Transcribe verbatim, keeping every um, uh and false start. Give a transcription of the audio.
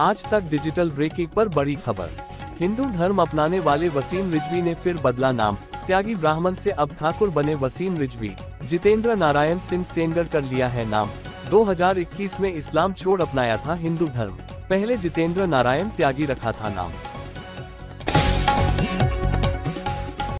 आज तक digital breaking पर बड़ी खबर। हिंदू धर्म अपनाने वाले वसीम रिजवी ने फिर बदला नाम, त्यागी ब्राह्मण से अब ठाकुर बने वसीम रिजवी। जितेंद्र नारायण सिंह सेंगर कर लिया है नाम। दो हज़ार इक्कीस में इस्लाम छोड़ अपनाया था हिंदू धर्म। पहले जितेंद्र नारायण त्यागी रखा था नाम।